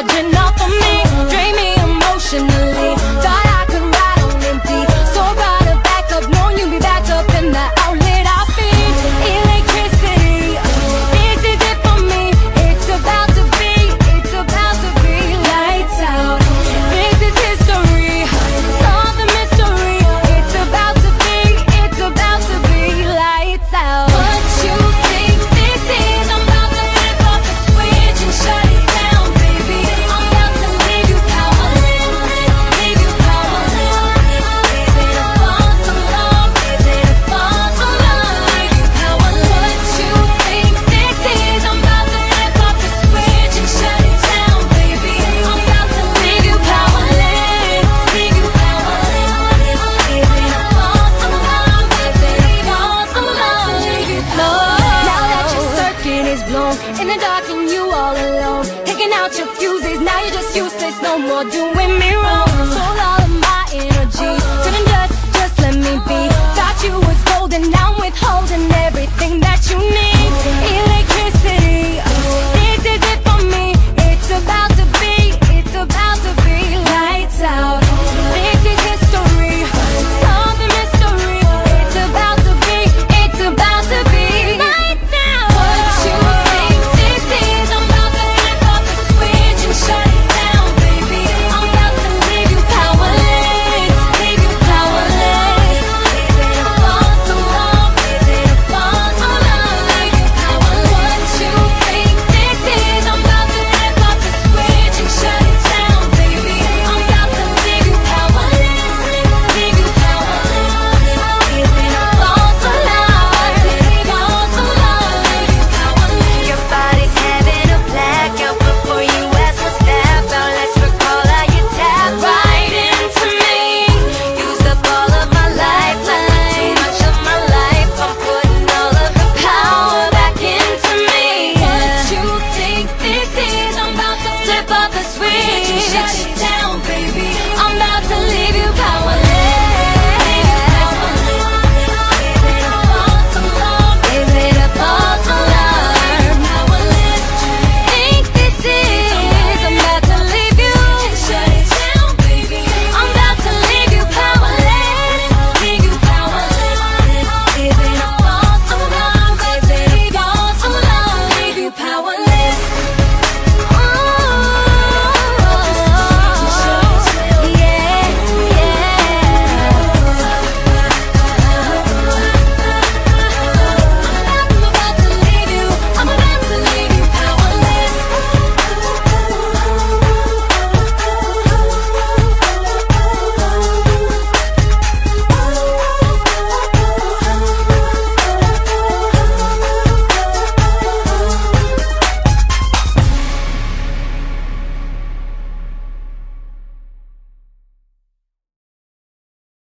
I did not.